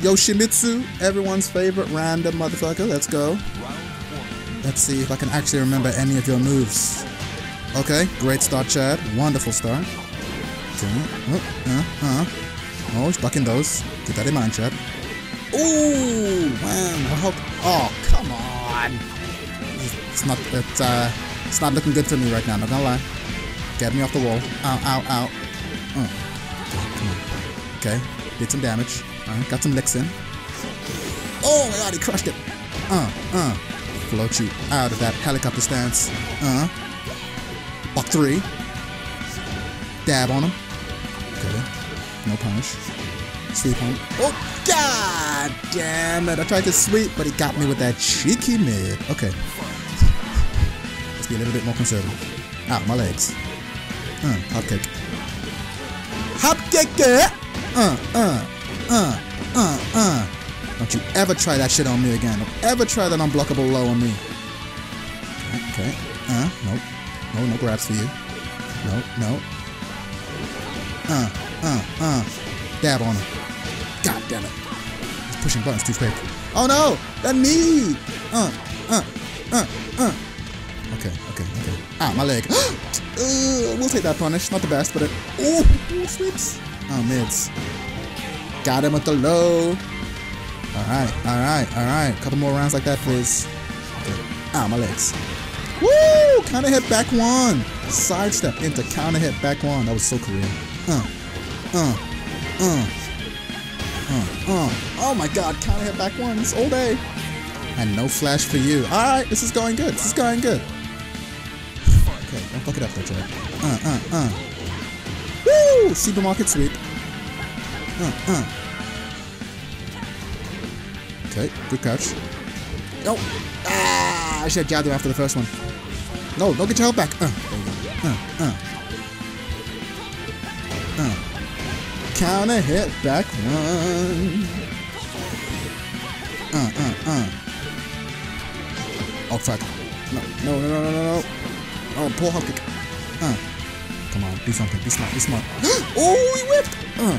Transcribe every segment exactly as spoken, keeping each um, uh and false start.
Yoshimitsu, everyone's favorite random motherfucker. Let's go. Let's see if I can actually remember any of your moves. Okay, great start, Chad. Wonderful start. Oh, uh, uh. oh, stuck in those. Keep that in mind, Chad. Ooh, man. I hope. Oh, come on. It's not. It's uh. It's not looking good for me right now. Not gonna lie. Get me off the wall. Ow, ow, ow. Oh. Okay, did some damage. Right. Got some licks in. Oh my god, he crushed it. Uh, uh. Float you out of that helicopter stance. Uh. Buck three. Dab on him. Okay. No punish. Sweep on him. Oh, god damn it. I tried to sweep, but he got me with that cheeky mid. Okay. Let's be a little bit more conservative. Ow, my legs. Uh, hop kick. Hop kick it! Uh, uh, uh, uh, uh. Don't you ever try that shit on me again. Don't ever try that unblockable low on me. Okay. Uh, nope. No, no grabs for you. No, no. Uh, uh, uh. Dab on him. God damn it. He's pushing buttons too quick. Oh no! That knee! Uh, uh, uh, uh. Okay, okay, okay. Ah, my leg. uh, we'll take that punish. Not the best, but it. Ooh! Ooh, sweeps! Oh, mids. Got him at the low. Alright, alright, alright. Couple more rounds like that, please. Okay. Ah, my legs. Woo! Counter hit back one. Sidestep into counter hit back one. That was so Korean. Uh, uh, uh, uh, uh. Oh my god, counter hit back one. It's all day. And no flash for you. Alright, this is going good. This is going good. Okay, don't fuck it up, though, Joe. Uh, uh, uh. Woo! Supermarket sweep. Uh, uh. Okay, good catch. Nope. Ah, I should have gathered after the first one. No, don't get your health back. Uh, there you go. Uh, uh. Uh. Counter hit back one. Uh, uh, uh. Oh, fuck. No, no, no, no, no, no. Oh, poor hop kick. Uh. Come on, do something. Be smart, be smart. Oh, he whipped. Uh.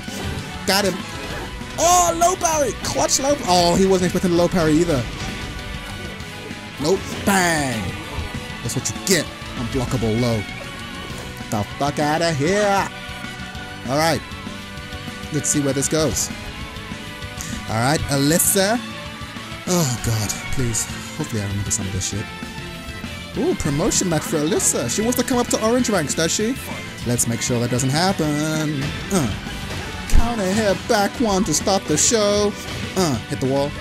Got him. Oh, low parry. Clutch low. Oh, he wasn't expecting a low parry either. Nope. Bang. That's what you get. Unblockable low. Get the fuck out of here. Alright. Let's see where this goes. Alright, Alyssa. Oh god, please. Hopefully I remember some of this shit. Ooh, promotion match for Alyssa. She wants to come up to orange ranks, does she? Let's make sure that doesn't happen. Uh. Counter hit back one to stop the show. Uh, hit the wall.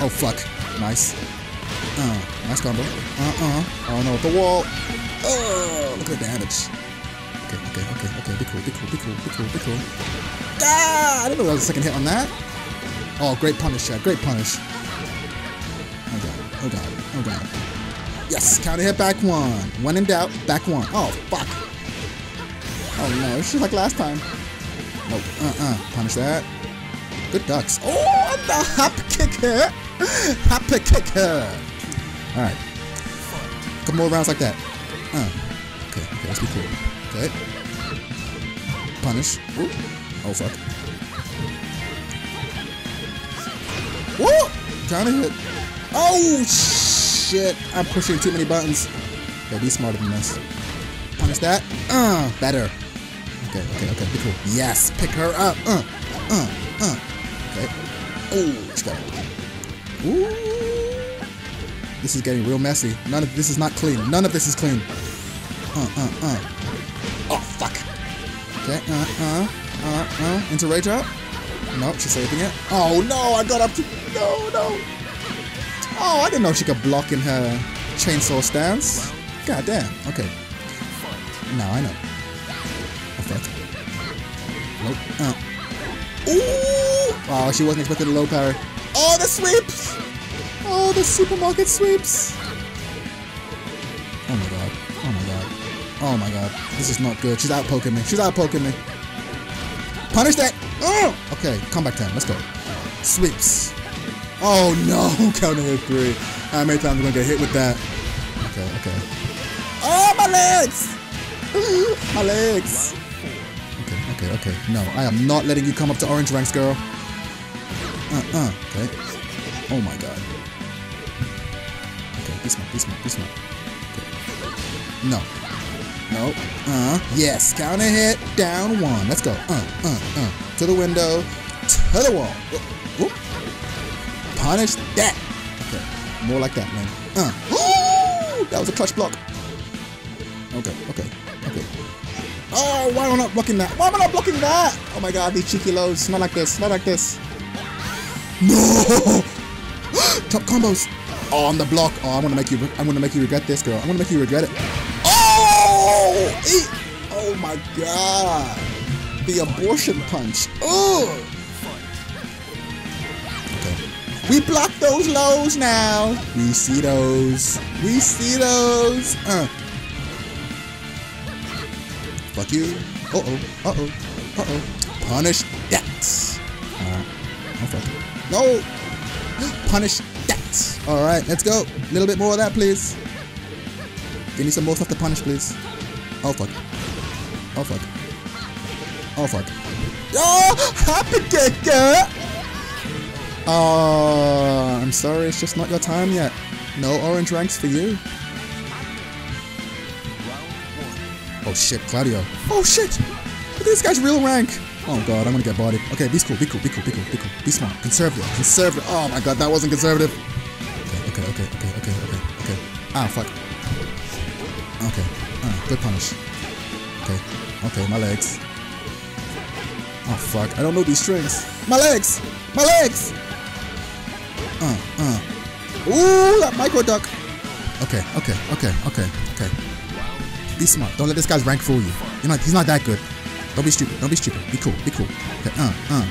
Oh fuck. Nice. Uh, nice combo. Uh-uh. Oh no, the wall. Oh, look at the damage. Okay, okay, okay, okay. Be cool, be cool, be cool, be cool, be cool. Ah, I didn't know there was a second hit on that. Oh, great punish, Chad. Great punish. Oh god, oh god, oh god. Yes, counter hit back one. When in doubt, back one. Oh, fuck. Oh no, it's just like last time. Nope. Uh-uh. Punish that. Good ducks. Oh, the hop kicker. Hop kicker. All right, a couple more rounds like that. Uh, okay, okay, let's be cool. Okay, punish. Ooh. Oh fuck. Woo! Trying to hit. Oh shit! I'm pushing too many buttons. Yeah, be smarter than this. Punish that. Uh, better. Okay, okay, okay, be cool. Yes, pick her up. Uh, uh, uh. Okay. Oh, let's go. Ooh. This is getting real messy. None of this is not clean. None of this is clean. Uh, uh, uh. Oh, fuck. Okay, uh, uh, uh, uh. Into rage out? Nope, she's saving it. Oh, no, I got up to... No, no. Oh, I didn't know she could block in her chainsaw stance. God damn. Okay. Now I know. Oh, fuck. Nope. Uh. Ooh! Oh, she wasn't expecting a low parry. Oh, the sweeps! Oh, the supermarket sweeps! Oh my god. Oh my god. Oh my god. This is not good. She's out poking me. She's out poking me. Punish that! Oh! Okay, comeback time. Let's go. Sweeps. Oh no! Counter hit three. How many times am I gonna get hit with that? Okay, okay. Oh, my legs! My legs! Okay, okay, okay. No, I am not letting you come up to orange ranks, girl. uh, uh. Okay. Oh my god. Okay, this one, this one, this one. Okay. No. No. Uh. Yes. Counter hit. Down one. Let's go. Uh, uh, uh. To the window. To the wall. Oop, oop. Punish that. Okay. More like that, man. Uh. Ooh! That was a clutch block. Okay, okay, okay. Oh, why am I not blocking that? Why am I not blocking that? Oh my god, these cheeky lows. Not like this, not like this. No! Top combos. Oh, on the block. Oh, I'm gonna make you I'm gonna make you regret this, girl. I'm gonna make you regret it. Oh! Eat. Oh my god. The abortion punch. Oh! Okay. We block those lows now. We see those. We see those. Uh. Fuck you. Uh-oh. Uh-oh. Uh-oh. Punish that. Uh, okay. No. Punish that. All right. Let's go. A little bit more of that, please. Give me some more stuff to punish, please. Oh, fuck. Oh, fuck. Oh, fuck. Oh, happy kicker. Oh, I'm sorry. It's just not your time yet. No orange ranks for you. Oh shit, Claudio. Oh shit! Look at this guy's real rank! Oh god, I'm gonna get bodied. Okay, be cool, be cool, be cool, be cool, be cool. Be smart. Conservative, conservative. Oh my god, that wasn't conservative. Okay, okay, okay, okay, okay, okay, okay. Ah, fuck. Okay. Ah, good punish. Okay. Okay, my legs. Oh fuck, I don't know these strings. My legs! My legs! Uh, uh. Ooh, that micro duck! Okay, okay, okay, okay, okay. Be smart. Don't let this guy's rank fool you. You're not, he's not that good. Don't be stupid. Don't be stupid. Be cool. Be cool. Okay. Uh, uh.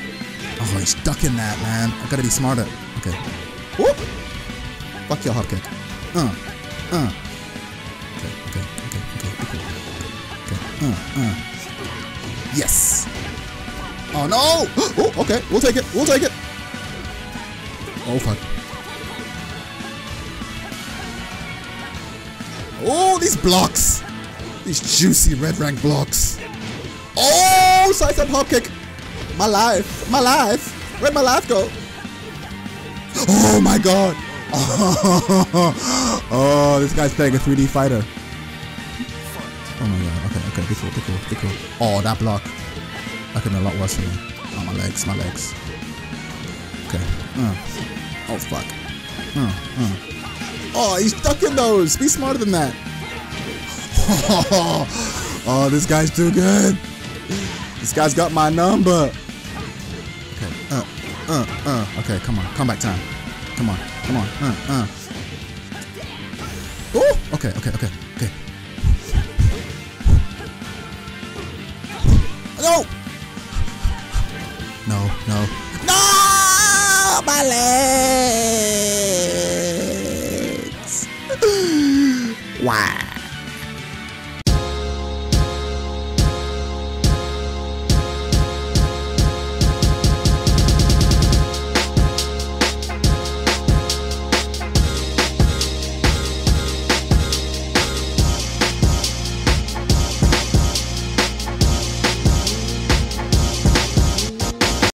Oh, he's stuck in that, man. I gotta be smarter. Okay. Whoop. Fuck your hopkick. Uh. Uh. Okay. Okay. Okay. Okay. Be cool. Okay. Uh. Uh. Yes. Oh, no. Oh, okay. We'll take it. We'll take it. Oh, fuck. Oh, these blocks. These juicy red rank blocks. Oh, side step hop kick. My life, my life. Where'd my life go? Oh my god. Oh, oh this guy's playing a three D fighter. Oh my god. Okay, okay, be cool, be cool, be cool. Oh, that block. That could be a lot worse for me. Oh, my legs, my legs. Okay. Uh. Oh fuck. Uh, uh. Oh, he's stuck in those. Be smarter than that. Oh, oh, this guy's too good. This guy's got my number. Okay, uh, uh, uh. Okay, come on, comeback time. Come on, come on, uh, uh. Oh, okay, okay, okay, okay. No, no, no, no, my legs. Wow.